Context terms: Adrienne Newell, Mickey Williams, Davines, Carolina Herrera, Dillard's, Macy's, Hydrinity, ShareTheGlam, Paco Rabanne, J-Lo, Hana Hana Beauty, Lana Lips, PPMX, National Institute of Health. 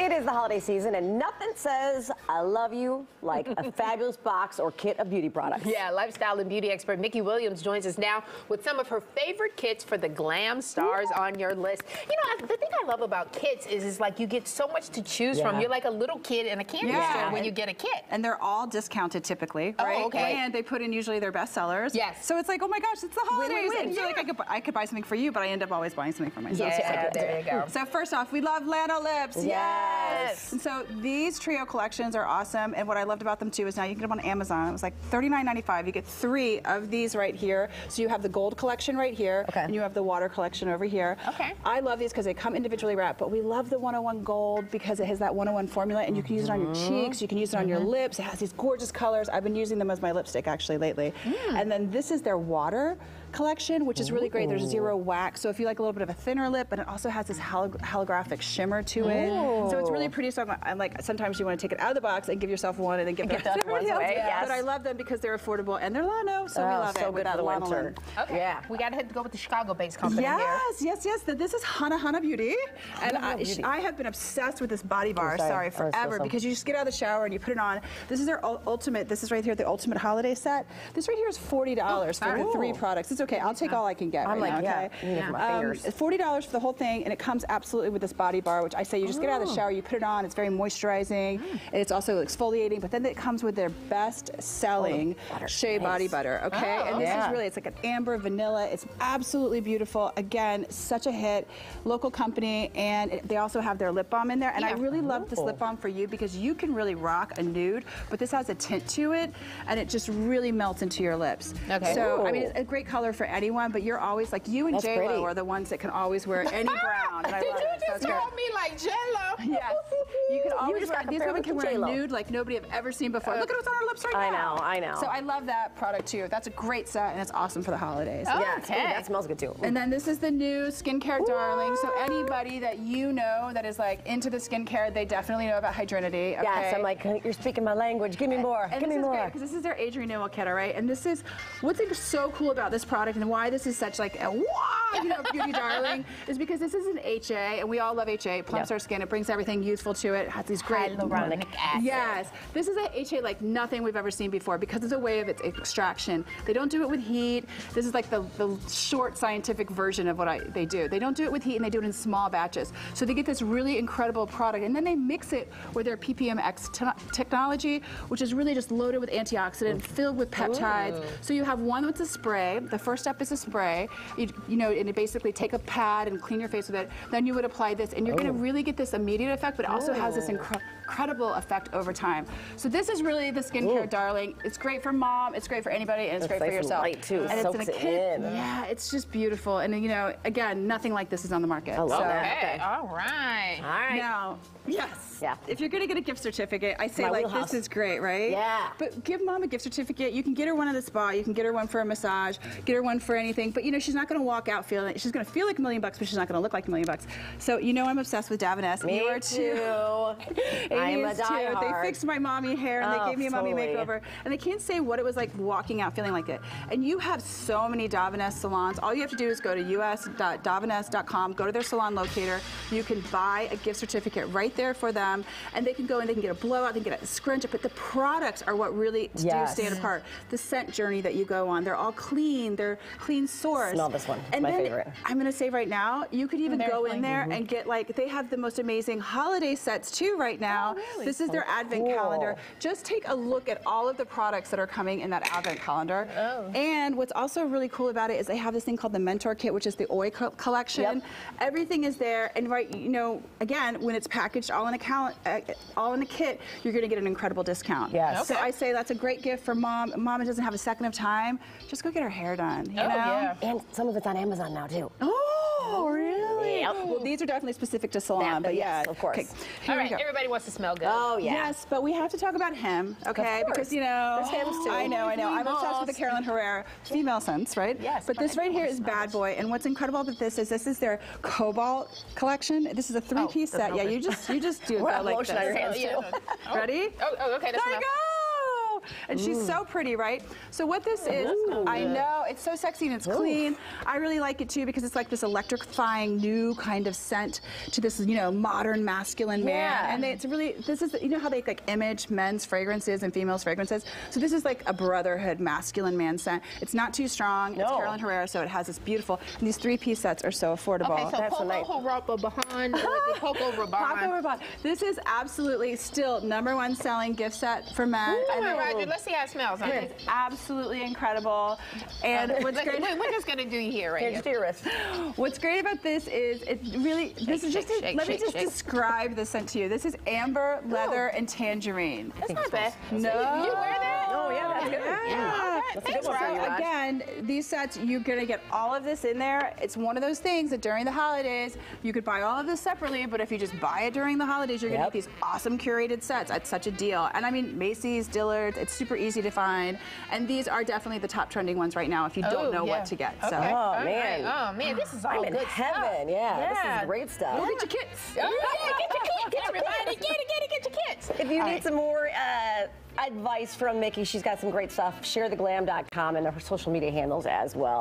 It is the holiday season, and nothing says I love you like a fabulous box or kit of beauty products. Yeah, lifestyle and beauty expert Mickey Williams joins us now with some of her favorite kits for the glam stars on your list. You know, the thing I love about kits is like you get so much to choose from. You're like a little kid in a candy store when you get a kit. And they're all discounted typically, right? Oh, okay. And they put in usually their best sellers. Yes. So it's like, oh my gosh, it's the holidays. Win. And I feel like I could buy something for you, but I end up always buying something for myself. Yeah, so there you go. So first off, we love Lana Lips. Yes. And so these trio collections are awesome, and what I loved about them too is now you can get them on Amazon. It was like $39.95. You get three of these right here. So you have the gold collection right here, and you have the water collection over here. Okay. I love these because they come individually wrapped, but we love the 101 gold because it has that 101 formula, and you can use it on your cheeks, you can use it on your lips. It has these gorgeous colors. I've been using them as my lipstick actually lately. And then this is their water collection, which is really great. There's zero wax, so if you like a little bit of a thinner lip, but it also has this holographic shimmer to it. So it's really pretty. So I'm like, sometimes you want to take it out of the box and give yourself one and then give the other one away. Yes. But I love them because they're affordable and they're Lano, so we love so good out of the winter. Okay. Yeah. We got to go with the Chicago-based company here. Yes, yes, yes. This is Hana Hana Beauty, and I have been obsessed with this body bar, forever, because you just get out of the shower and you put it on. This is their ultimate. This is right here, the ultimate holiday set. This right here is $40 for the three products. It's okay. I'll take all I can get. I'm right now, $40 for the whole thing, and it comes absolutely with this body bar, which I say you just get out of the shower, you put it on. It's very moisturizing, and it's also exfoliating. But then it comes with their best-selling shea body butter. Okay, and this is really—it's like an amber vanilla. It's absolutely beautiful. Again, such a hit, local company, and they also have their lip balm in there. And I really love this lip balm for you because you can really rock a nude, but this has a tint to it, and it just really melts into your lips. Okay. So I mean, it's a great color for anyone, but you're always like you and J-Lo are the ones that can always wear any brown. And I love it. Just call me like J-Lo. Yes. You can always wear, these women can wear a nude like nobody have ever seen before. Look at what's on our lips right now. I know, I know. So I love that product too. That's a great set, and it's awesome for the holidays. Oh, yeah, okay. Ooh, that smells good too. And then this is the new Skincare Darling. So anybody that you know that is like into the skincare, they definitely know about Hydrinity. Okay? Yes, I'm like, you're speaking my language. Give me more. And give me more. Because this is their Adrienne Newell kit, all right? And this is what's so cool about this product and why this is such like a you know, beauty darling is because this is an HA, and we all love HA. It plumps our skin. It brings everything useful to it. It has these great hyaluronic acid. Yes, this is a HA like nothing we've ever seen before because of the way of its extraction. They don't do it with heat. This is like the short scientific version of what they do. They don't do it with heat, and they do it in small batches. So they get this really incredible product, and then they mix it with their PPMX technology, which is really just loaded with antioxidant, filled with peptides. Ooh. So you have one that's a spray. The first step is a spray. You know, and you basically take a pad and clean your face with it. Then you would apply this, and you're going to really get this immediate effect, but it also has this incredible effect over time. So this is really the skincare darling. It's great for mom. It's great for anybody, and it's great for yourself. Light too. And it's in a kit. Yeah, it's just beautiful. And you know, again, nothing like this is on the market. I love that. Okay. All right. All right. Now, yes. Yeah. If you're going to get a gift certificate, I say like this is great, right? Yeah. But give mom a gift certificate. You can get her one at the spa. You can get her one for a massage. Get her one for anything. But you know, she's not going to walk out feeling it. She's going to feel like $1,000,000, but she's not going to look like $1,000,000. So you know I'm obsessed with Davines. Me too. I am a diehard. They fixed my mommy hair, and they gave me a mommy makeover. And I can't say what it was like walking out feeling like it. And you have so many Davines salons. All you have to do is go to us.davines.com, go to their salon locator. You can buy a gift certificate right there for them, and they can go and they can get a blowout, they can get a scrunch up. But the products are what really do stand apart. The scent journey that you go on, they're all clean. They're clean source. Smell this one. It's my favorite. I'm going to say right now, you could even go in there and get like, they have the most amazing holiday sets too right now. Oh, really? This is their advent calendar. Just take a look at all of the products that are coming in that advent calendar. Oh. And what's also really cool about it is they have this thing called the Mentor Kit, which is the Oi collection. Yep. Everything is there, and you know, again, when it's packaged all in a kit, you're going to get an incredible discount. Yes. Okay. So I say that's a great gift for mom. Mom doesn't have a second of time. Just go get her hair done. You know? Yeah. And some of it's on Amazon now too. Oh, really? Yep. Well, these are definitely specific to salon, but yes, of course. Okay. All right, everybody wants to smell good. Oh, yeah. Yes, but we have to talk about him, okay? Because, you know, I know, I know. I'm obsessed with the Carolina Herrera female scents, right? Yes. But this right here is Bad Boy, and what's incredible about this is their Cobalt collection. This is a three-piece set. Yeah, you just do it like this. Ready? Oh, okay. There you go. Ooh, and she's so pretty, right? So what this is, I know, it's so sexy and it's clean. I really like it too because it's like this electrifying new kind of scent to this, you know, modern masculine man. And it's really, this is, you know how they like image men's fragrances and females' fragrances? So this is like a brotherhood masculine man scent. It's not too strong. It's Carolina Herrera, so it has this beautiful, and these three-piece sets are so affordable. Okay, so that's Paco Rabanne. This is absolutely still #1 selling gift set for men. Roger, let's see how it smells. It's absolutely incredible. And what's great, we're just gonna do you here, right? What's great about this is it really. Let me just describe the scent to you. This is amber, leather, and tangerine. That's not bad. No, you wear that? Oh yeah, that's good. Yeah. That's a good one. Again, these sets you're gonna get all of this in there. It's one of those things that during the holidays you could buy all of this separately, but if you just buy it during the holidays, you're gonna get these awesome curated sets at such a deal. And I mean Macy's, Dillard's, it's super easy to find. And these are definitely the top trending ones right now if you don't know what to get. So. Okay. Oh man. Oh man, this is all good heaven. Yeah, yeah, this is great stuff. Well, get your kits. Oh, yeah, get your kits. Get everybody. Get your kits. If you need some more advice from Mickey, she's got some great stuff. ShareTheGlam.com and her social media handles as well.